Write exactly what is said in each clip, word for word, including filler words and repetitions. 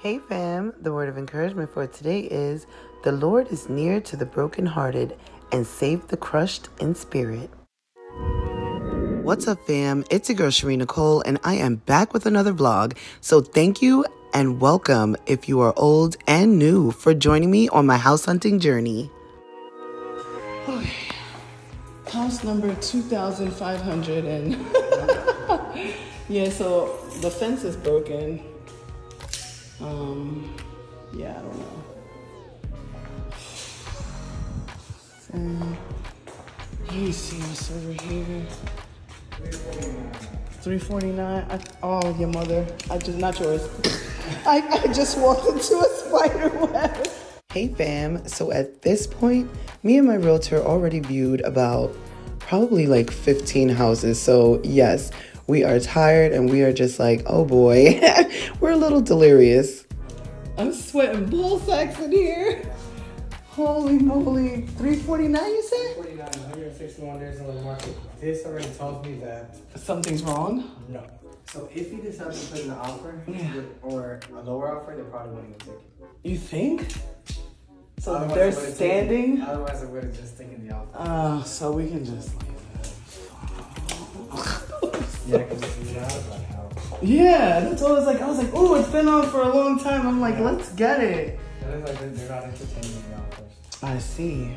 Hey fam, the word of encouragement for today is, the Lord is near to the brokenhearted and save the crushed in spirit. What's up fam, it's your girl Shareen Nicole and I am back with another vlog. So thank you and welcome if you are old and new for joining me on my house hunting journey. Okay, house number two thousand five hundred and yeah, so the fence is broken. Um, yeah, I don't know. So, let me see what's over here. three forty-nine. I, oh, your mother. I just, not yours. I, I just walked into a spider web. Hey fam. So at this point, me and my realtor already viewed about probably like fifteen houses. So yes. We are tired and we are just like, oh boy, we're a little delirious. I'm sweating bull sacks in here. Holy moly, three forty-nine you said? three forty-nine, one hundred sixty-one days in the market. This already tells me that something's wrong? No. So if you decide to put in an offer yeah. or a lower offer, they probably wouldn't even take it. You think? So otherwise they're standing? Taken, otherwise I would have just taken the offer. Oh, uh, so we can just leave. Yeah, because it's not about how. Yeah, that's what I was like. I was like, oh, it's been on for a long time. I'm like, yeah. Let's get it. That is like they're not entertaining the offers. I see.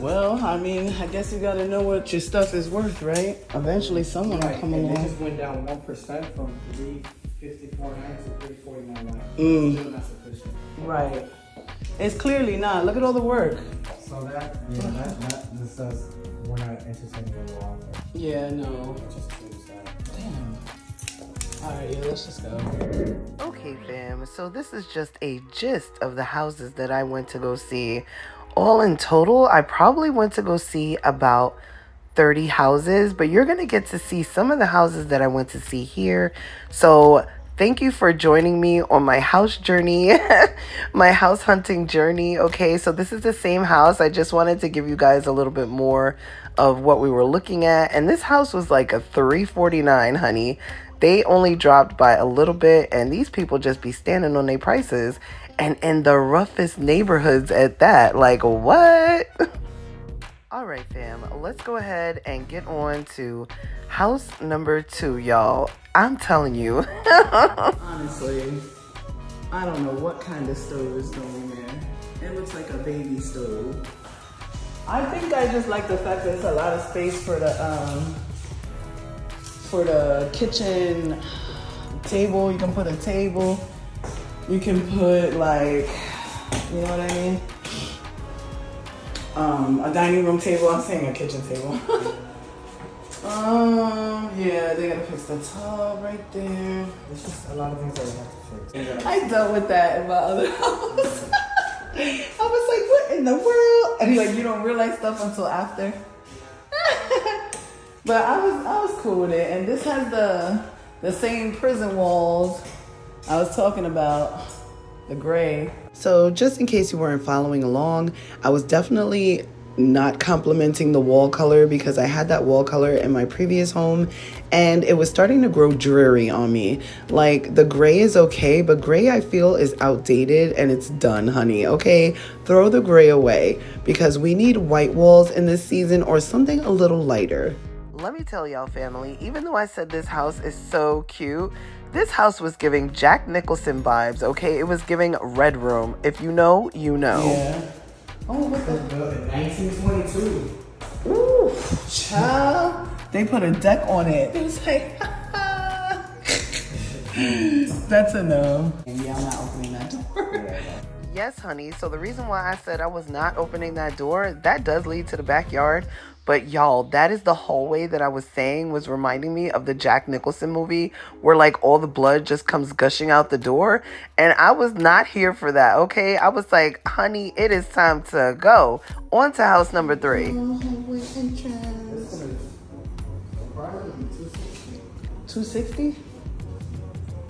Well, I mean, I guess you gotta know what your stuff is worth, right? Eventually, someone right. will come and along. They just went down one percent from three fifty-four nine to three forty-nine nine. Mm. Still not sufficient. Right. It's clearly not. Look at all the work. So that yeah, that that just says we're not entertaining the offer. Yeah, no. Just damn. Alright, yeah, let's just go. Okay, fam. So this is just a gist of the houses that I went to go see. All in total, I probably went to go see about thirty houses, but you're going to get to see some of the houses that I went to see here. So thank you for joining me on my house journey, my house hunting journey. Okay, so this is the same house. I just wanted to give you guys a little bit more of what we were looking at. And this house was like a three forty-nine, honey. They only dropped by a little bit and these people just be standing on their prices and in the roughest neighborhoods at that. Like what? All right, fam, let's go ahead and get on to house number two, y'all. I'm telling you. Honestly, I don't know what kind of stove is going there. It looks like a baby stove. I think I just like the fact that it's a lot of space for the um, for the kitchen table. You can put a table. You can put like, you know what I mean? Um, a dining room table. I'm saying a kitchen table. Um, yeah, they gotta fix the tub right there. There's just a lot of things that we have to fix. I dealt with that in my other house. I was like, what in the world? And like, you don't realize stuff until after. But I was, I was cool with it. And this has the, the same prison walls I was talking about, the gray. So just in case you weren't following along, I was definitely not complimenting the wall color because I had that wall color in my previous home and it was starting to grow dreary on me. Like the gray is okay, but gray I feel is outdated and it's done, honey. Okay, throw the gray away because we need white walls in this season or something a little lighter. Let me tell y'all family, even though I said this house is so cute, this house was giving Jack Nicholson vibes, okay? It was giving Red Room. If you know, you know. Yeah. Oh, what the? nineteen twenty-two. Ooh, child. They put a deck on it. It was like, ha ha. That's a no. And yeah, I'm not opening that door. Yes, honey. So the reason why I said I was not opening that door, that does lead to the backyard. But y'all, that is the hallway that I was saying was reminding me of the Jack Nicholson movie where like all the blood just comes gushing out the door. And I was not here for that, okay? I was like, honey, it is time to go. On to house number three. two sixty?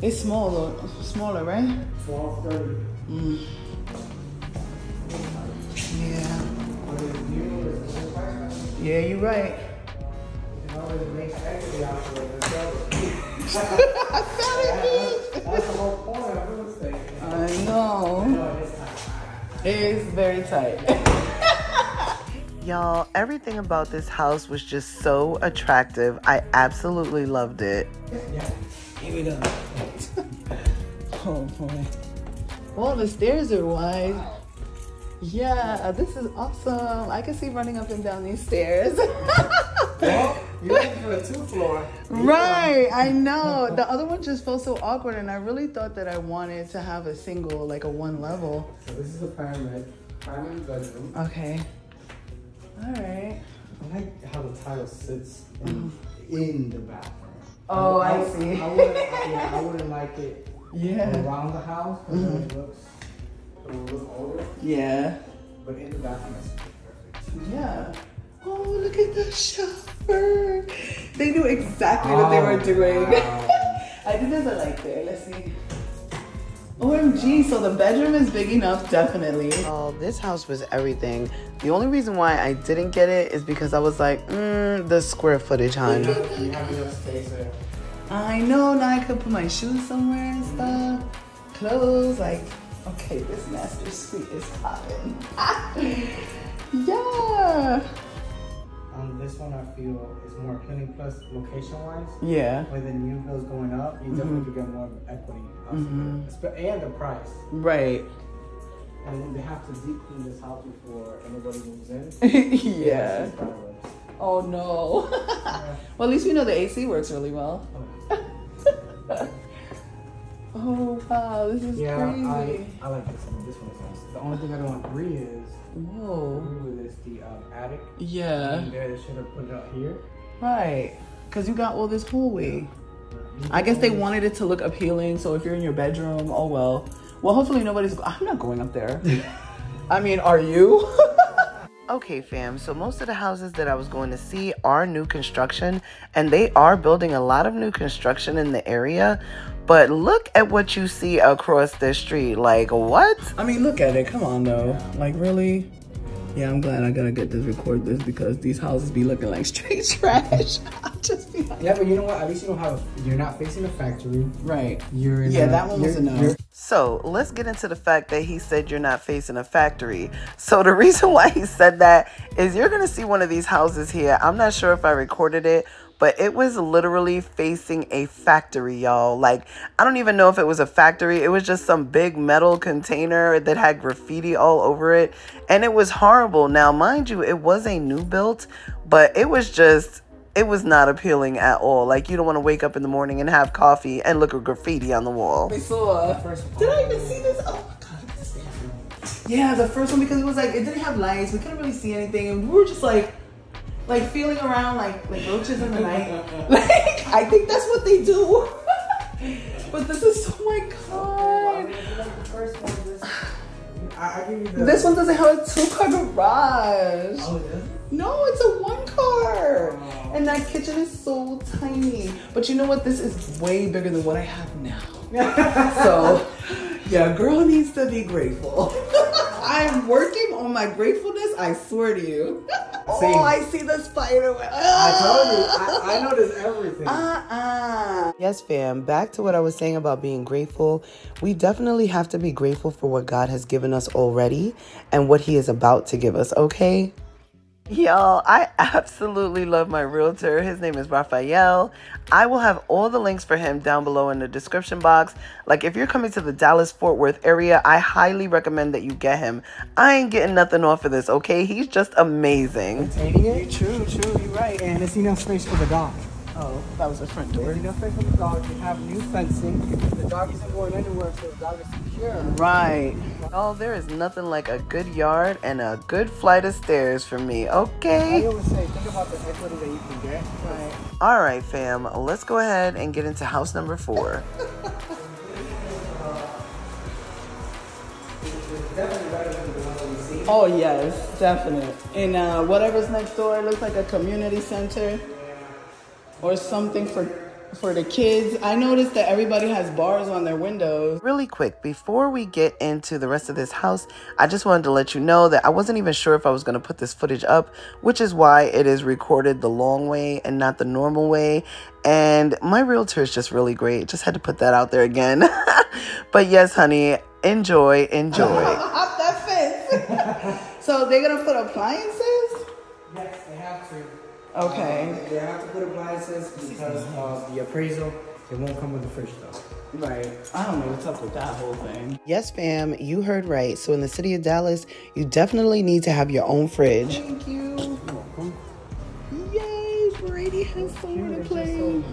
It's smaller, smaller, right? twelve thirty. Mm. Yeah. Yeah, you're right. I found it, It's very tight. Y'all, everything about this house was just so attractive. I absolutely loved it. Yeah, here we go. Oh boy. Well, the stairs are wide. Wow. Yeah, this is awesome. I can see running up and down these stairs. Well, you went for a two floor. Right, I know. The other one just felt so awkward, and I really thought that I wanted to have a single, like a one level. So this is a pyramid. Primary bedroom. Okay. All right. I like how the tile sits in, in the bathroom. Oh, I, I see. I wouldn't, yeah, I wouldn't like it. Yeah. Around the house, mm-hmm. it looks, it looks older. Yeah. But in the bathroom, it's perfect. Yeah. Oh, look at the shower. They knew exactly oh, what they were doing. Wow. I think there's a light there. Let's see. O M G, so the bedroom is big enough, definitely. Oh, this house was everything. The only reason why I didn't get it is because I was like, mm, the square footage, hon. You have enough space there. I know, now I could put my shoes somewhere and stuff, clothes, like, okay, this master suite is popping. Yeah! Um, this one I feel is more appealing, plus location-wise. Yeah. With the new bills going up, you mm-hmm. definitely could get more equity. Mm-hmm. And the price. Right. And they have to deep clean this house before anybody moves in. Yeah. Oh no. Yeah. Well, at least we know the A C works really well. Oh, oh wow, this is yeah, crazy. I, I like this one. This one is nice. The only thing I don't agree is Whoa. Agree is the um, attic. Yeah. In there, they should have put it up here. Right. Because you got all this hallway. Yeah. I guess they wanted it to look appealing, so if you're in your bedroom, oh well. Well, hopefully nobody's... I'm not going up there. I mean, are you? Okay fam, so most of the houses that I was going to see are new construction, and they are building a lot of new construction in the area, but look at what you see across the street. Like, what? I mean, look at it. Come on though. Like, really? Yeah, I'm glad I gotta get this record this because these houses be looking like straight trash. I'll just be like, yeah, but you know what? At least you don't have a, you're not facing a factory. Right. You're in yeah, a, that one was enough. So let's get into the fact that he said you're not facing a factory. So the reason why he said that is you're gonna see one of these houses here. I'm not sure if I recorded it, but it was literally facing a factory, y'all. Like, I don't even know if it was a factory. It was just some big metal container that had graffiti all over it. And it was horrible. Now, mind you, it was a new build, but it was just, it was not appealing at all. Like, you don't want to wake up in the morning and have coffee and look at graffiti on the wall. We saw, did I even see this? Oh. Yeah, the first one, because it was like, it didn't have lights. We couldn't really see anything. And we were just like, like feeling around like like roaches in the night. Like, I think that's what they do. But this is, oh my god. This one doesn't have a two car garage. Oh, yeah? No, it's a one car. Wow. And that kitchen is so tiny. But you know what? This is way bigger than what I have now. So yeah, girl needs to be grateful. I'm working on my gratefulness, I swear to you. See, oh, I see the spider web. Ah! I told you, I, I noticed everything. Uh-uh. Yes, fam, back to what I was saying about being grateful. We definitely have to be grateful for what God has given us already and what he is about to give us, okay? Y'all, I absolutely love my realtor. His name is Raphael. I will have all the links for him down below in the description box. Like, if you're coming to the Dallas Fort Worth area, I highly recommend that you get him. I ain't getting nothing off of this, okay? He's just amazing. You're true, true, you're right. And there's enough space for the dog. Oh, that was the front door. There's enough space for the dog. You have new fencing. The dog isn't going anywhere, so the dog is secure. Right. Oh, there is nothing like a good yard and a good flight of stairs for me, okay? I always say, think about the equity that you can get. Right. All right, fam. Let's go ahead and get into house number four. Oh, yes, definitely. And uh, whatever's next door, it looks like a community center. Or something for for the kids. I noticed that everybody has bars on their windows. Really quick, before we get into the rest of this house, I just wanted to let you know that I wasn't even sure if I was going to put this footage up, which is why it is recorded the long way and not the normal way. And my realtor is just really great. Just had to put that out there again. But yes, honey, enjoy, enjoy. Hop that fence. So they're going to put appliances? Yes, they have to. Okay. Um, they have to put appliances because of the appraisal. It won't come with the fridge though. Right. I don't know what's up with that whole thing. Yes, fam, you heard right. So in the city of Dallas, you definitely need to have your own fridge. Thank you. Yay, Brady has somewhere to play.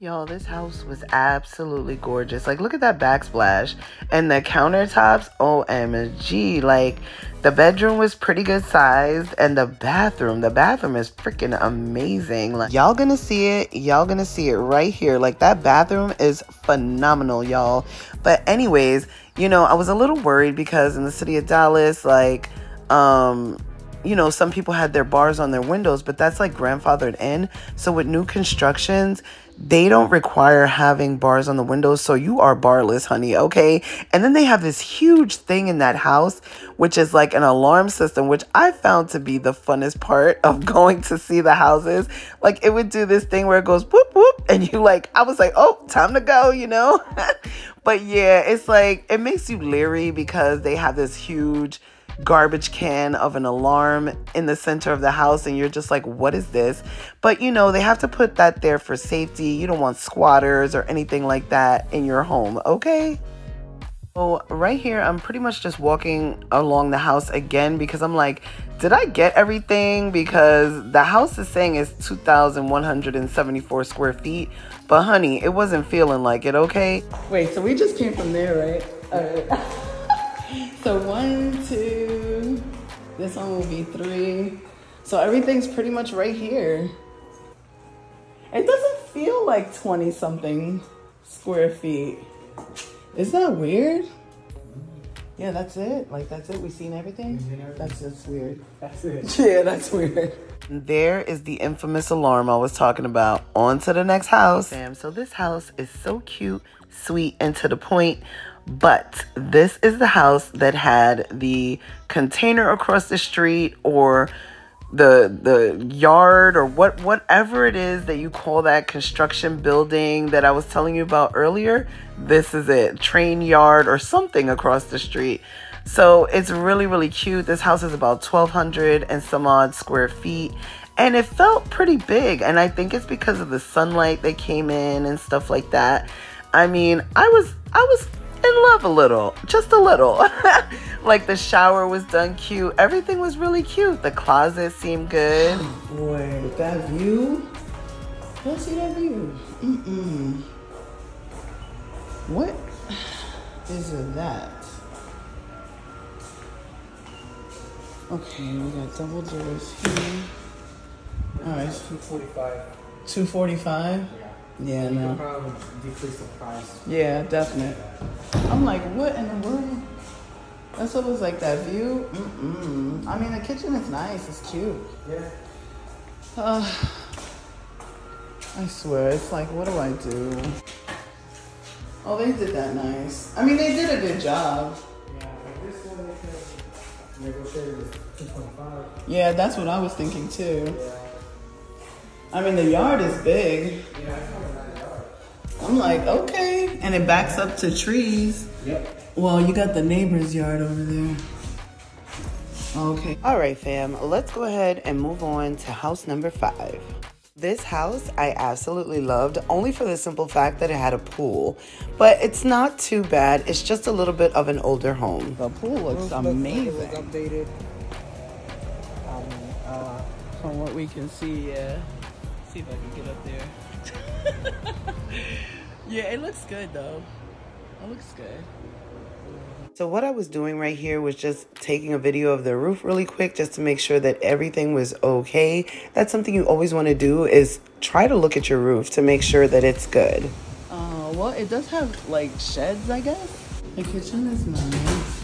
Y'all, this house was absolutely gorgeous. Like, look at that backsplash and the countertops. O M G. Like, the bedroom was pretty good sized, and the bathroom, the bathroom is freaking amazing. Like, y'all gonna see it. Y'all gonna see it right here. Like, that bathroom is phenomenal, y'all. But anyways, you know, I was a little worried because in the city of Dallas, like, um... you know, some people had their bars on their windows, but that's like grandfathered in. So with new constructions, they don't require having bars on the windows. So you are barless, honey, okay? And then they have this huge thing in that house, which is like an alarm system, which I found to be the funnest part of going to see the houses. Like, it would do this thing where it goes whoop, whoop. And you like, I was like, oh, time to go, you know? But yeah, it's like, it makes you leery because they have this huge garbage can of an alarm in the center of the house, and you're just like, what is this? But you know, they have to put that there for safety. You don't want squatters or anything like that in your home, okay? So right here, I'm pretty much just walking along the house again because I'm like, did I get everything? Because the house is saying it's two thousand one hundred seventy-four square feet, but honey, it wasn't feeling like it, okay? Wait, so we just came from there, right? All right. So one, two, this one will be three. So everything's pretty much right here. It doesn't feel like twenty something square feet. Is that weird? Yeah, that's it. Like, that's it. We've seen everything. That's just weird. That's it. Yeah, that's weird. There is the infamous alarm I was talking about. On to the next house. Damn, so this house is so cute, sweet, and to the point. But this is the house that had the container across the street, or the the yard, or what whatever it is that you call that construction building that I was telling you about earlier. This is it, train yard or something across the street. So it's really, really cute. This house is about twelve hundred and some odd square feet, and it felt pretty big, and I think it's because of the sunlight that came in and stuff like that. I mean, I was I was in love a little, just a little. Like, the shower was done cute, everything was really cute, the closet seemed good. Oh boy, that view. Don't see that view. Mm-mm. What is that? Okay, we got double doors here. All right, two forty-five. two forty-five. Yeah. Yeah, no. Probably decrease the price. Yeah, definitely. I'm like, what in the world? That's what it was like, that view. Mm-mm. I mean, the kitchen is nice. It's cute. Yeah. Uh, I swear, it's like, what do I do? Oh, they did that nice. I mean, they did a good job. Yeah, like this one, they negotiated two point five. Yeah, that's what I was thinking too. Yeah. I mean, the yard is big. Yeah. I'm like, okay. And it backs up to trees. Yep. Well, you got the neighbor's yard over there. Okay. All right, fam. Let's go ahead and move on to house number five. This house I absolutely loved, only for the simple fact that it had a pool. But it's not too bad. It's just a little bit of an older home. The pool looks amazing. It was updated. Um, uh, from what we can see, yeah. Let's see if I can get up there. Yeah, it looks good though. It looks good. So what I was doing right here was just taking a video of the roof really quick just to make sure that everything was okay. That's something you always want to do, is try to look at your roof to make sure that it's good. Oh, uh, well, it does have like sheds, I guess. The kitchen is nice.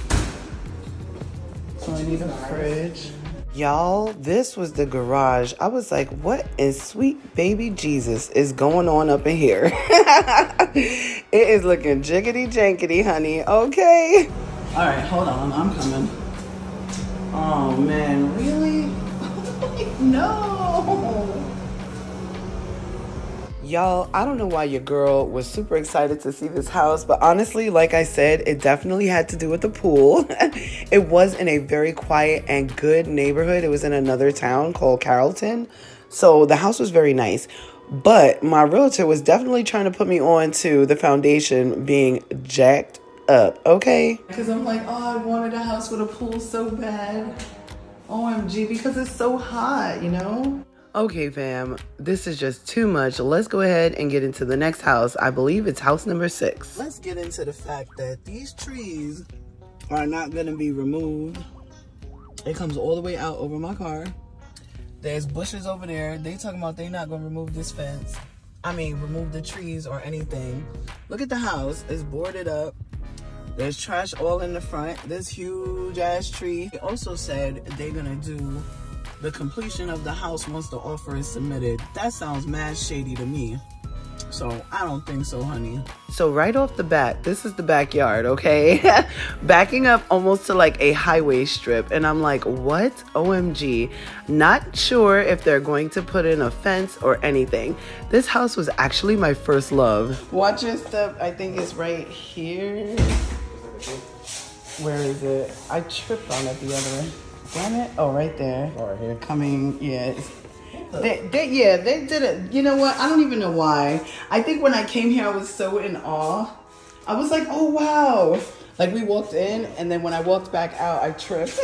So I need a fridge. Y'all, this was the garage. I was like, what in sweet baby Jesus is going on up in here? It is looking jiggity jankity, honey, okay? All right, hold on, I'm coming. Oh man, really? No! Y'all, I don't know why your girl was super excited to see this house, but honestly, like I said, it definitely had to do with the pool. It was in a very quiet and good neighborhood. It was in another town called Carrollton. So the house was very nice. But my realtor was definitely trying to put me on to the foundation being jacked up, okay? Because I'm like, oh, I wanted a house with a pool so bad. O M G, because it's so hot, you know? Okay, fam, this is just too much. Let's go ahead and get into the next house. I believe it's house number six. Let's get into the fact that these trees are not gonna be removed. It comes all the way out over my car. There's bushes over there. They talking about they not gonna remove this fence. I mean, remove the trees or anything. Look at the house, it's boarded up. There's trash all in the front. This huge ass tree. They also said they're gonna do the completion of the house once the offer is submitted. That sounds mad shady to me. So I don't think so, honey. So right off the bat, this is the backyard, okay? Backing up almost to like a highway strip. And I'm like, what? O M G. Not sure if they're going to put in a fence or anything. This house was actually my first love. Watch your step, I think it's right here. Where is it? I tripped on it the other one. Damn it. Oh, right there. Oh, right here. Coming, yeah. They, they, yeah, they did it. You know what? I don't even know why. I think when I came here, I was so in awe. I was like, oh, wow. Like, we walked in, and then when I walked back out, I tripped.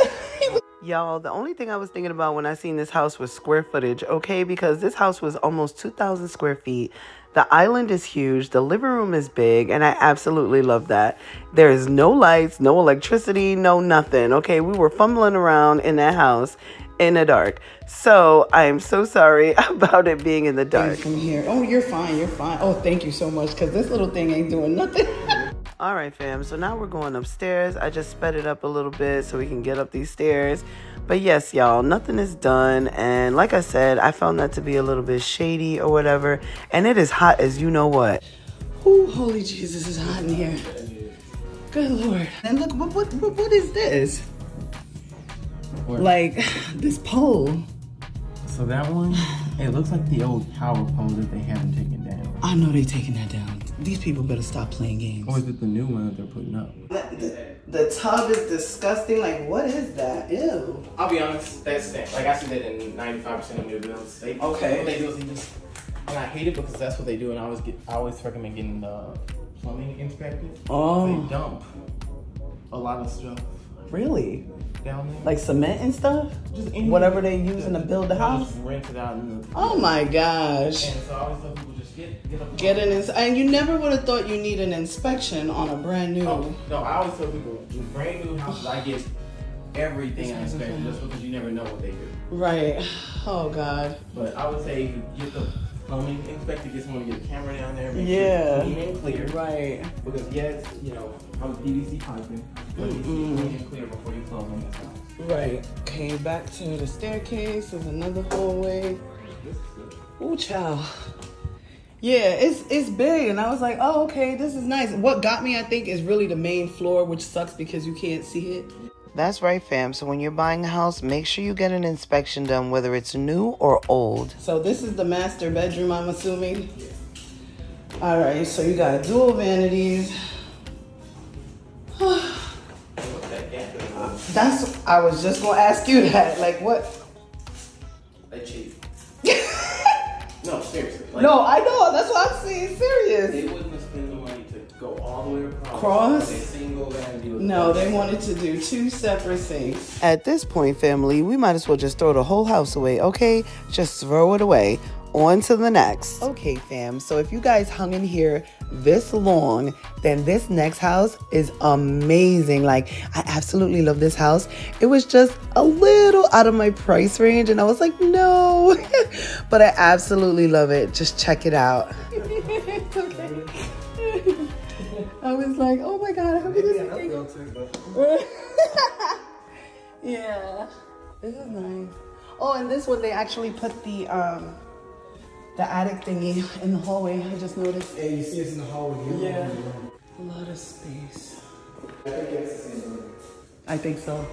Y'all, the only thing I was thinking about when I seen this house was square footage, okay? Because this house was almost two thousand square feet. The island is huge, the living room is big, and I absolutely love that. There is no lights, no electricity, no nothing, okay? We were fumbling around in that house in the dark. So I am so sorry about it being in the dark. From here. Oh, you're fine, you're fine. Oh, thank you so much, because this little thing ain't doing nothing. All right, fam, so now we're going upstairs. I just sped it up a little bit so we can get up these stairs. But yes, y'all, nothing is done. And like I said, I found that to be a little bit shady or whatever. And it is hot as you know what. Ooh, holy Jesus, it's hot in here. Good Lord. And look, what, what, what, what is this? Where? Like, this pole. So that one, it looks like the old power pole that they haven't taken down. I know they're taking that down. These people better stop playing games. Or is it the new one that they're putting up? The, the, the tub is disgusting. Like, what is that? Ew. I'll be honest, that's that. Like, I see that in ninety-five percent of new builds. They, okay. They do, they just, and I hate it because that's what they do, and I always, get, I always recommend getting the plumbing inspected. Oh. They dump a lot of stuff. Really? Down there. Like cement and stuff? Just whatever they using to build the house? Just rent it out in the oh my gosh. And so I always tell people just get get, get an inspection. And you never would have thought you need an inspection on a brand new. Oh, no, I always tell people, with brand new houses, I get everything I inspect just because you never know what they do. Right. Oh God. But I would say get the plumbing inspected, get someone to get a camera down there, make yeah. Sure it's clean and clear. Right. Because yes, you know, I was P V C piping. Right. Came back to the staircase. There's another hallway. Ooh, child. Yeah, it's it's big, and I was like, oh, okay, this is nice. What got me, I think, is really the main floor, which sucks because you can't see it. That's right, fam. So when you're buying a house, make sure you get an inspection done, whether it's new or old. So this is the master bedroom, I'm assuming. All right. So you got dual vanities. That's, I was just gonna ask you that. Like, what? They cheat. No, seriously. Like, no, I know. That's what I'm saying. Serious. They wouldn't have spent the money to go all the way across. Cross? They single no, they wanted to do two separate things. At this point, family, we might as well just throw the whole house away, okay? Just throw it away. On to the next. Okay, fam. So if you guys hung in here this long, then this next house is amazing. Like, I absolutely love this house. It was just a little out of my price range, and I was like, no. But I absolutely love it. Just check it out. It's okay. I was like, oh my God, I hope it doesn't break. Yeah. This is nice. Oh, and this one, they actually put the, um, the attic thingy in the hallway. I just noticed. Yeah, you see it's in the hallway. Yeah. A lot of space. I think so.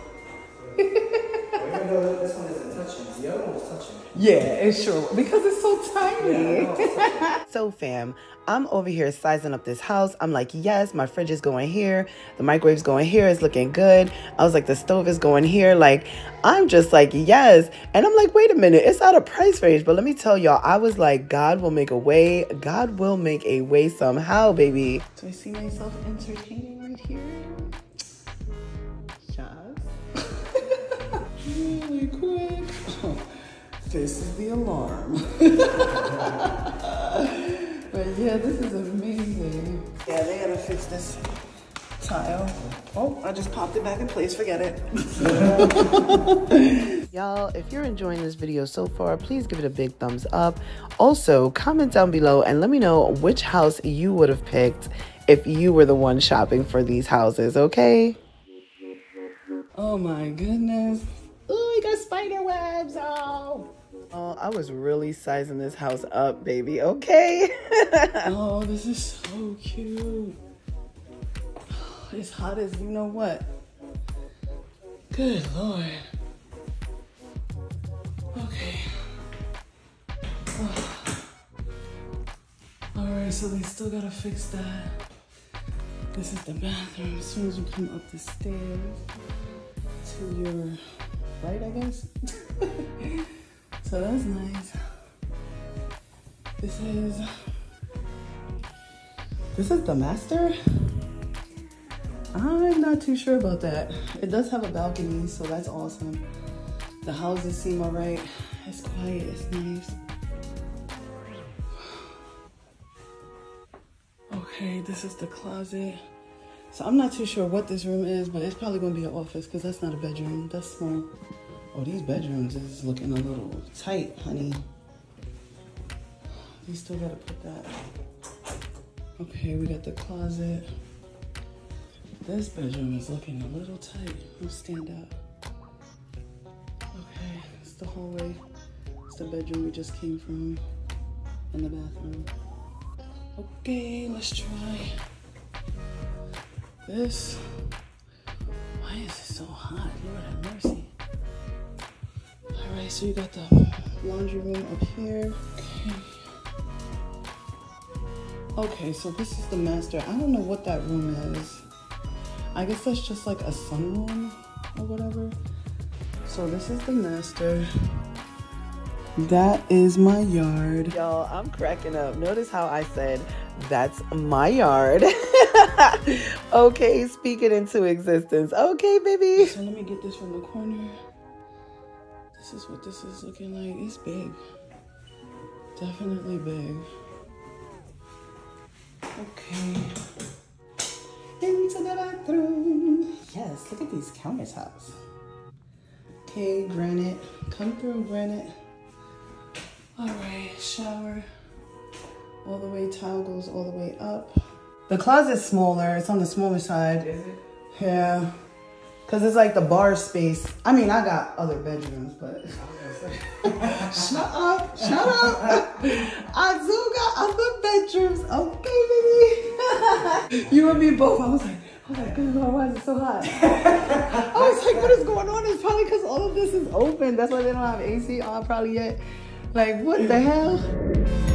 Even though this one isn't touching, the other one was touching. Yeah, it sure, because it's so tiny. Yeah, it's so fam, I'm over here sizing up this house. I'm like, yes, my fridge is going here. The microwave's going here. It's looking good. I was like, the stove is going here. Like, I'm just like, yes. And I'm like, wait a minute, it's out of price range. But let me tell y'all, I was like, God will make a way. God will make a way somehow, baby. Do I see myself entertaining right here? Really quick. This is the alarm. But yeah, this is amazing. Yeah, they gotta fix this tile. Oh, I just popped it back in place. Forget it. Y'all, if you're enjoying this video so far, please give it a big thumbs up. Also, comment down below and let me know which house you would have picked if you were the one shopping for these houses, okay? Oh my goodness. Ooh, you got spider webs, oh. Oh, I was really sizing this house up, baby, okay? Oh, this is so cute. It's hot as you know what. Good Lord. Okay. Oh. All right, so they still gotta fix that. This is the bathroom. As soon as you come up the stairs to your right, I guess. So that's nice. This is this is the master. I'm not too sure about that. It does have a balcony, so that's awesome. The houses seem alright. It's quiet. It's nice. Okay, this is the closet. So I'm not too sure what this room is, but it's probably gonna be an office because that's not a bedroom, that's small. Oh, these bedrooms is looking a little tight, honey. You still gotta put that. Okay, we got the closet. This bedroom is looking a little tight. We'll stand up. Okay, it's the hallway. It's the bedroom we just came from and the bathroom. Okay, let's try. This, why is it so hot? Lord have mercy. All right, so you got the laundry room up here. Okay. Okay, so this is the master. I don't know what that room is. I guess that's just like a sunroom or whatever. So this is the master. That is my yard. Y'all, I'm cracking up. Notice how I said, that's my yard. Okay, speak it into existence. Okay, baby. So let me get this from the corner. This is what this is looking like. It's big. Definitely big. Okay. Into the bathroom. Yes, look at these countertops. Okay, granite. Come through, granite. All right, shower. All the way, tile goes all the way up. The closet's smaller, it's on the smaller side. Is it? Yeah, cause it's like the bar space. I mean, I got other bedrooms, but. Shut up, shut up. I do got other bedrooms, okay, baby. You and me both, I was like, oh my goodness, why is it so hot? I was like, what is going on? It's probably cause all of this is open. That's why they don't have A C on probably yet. Like, what the hell?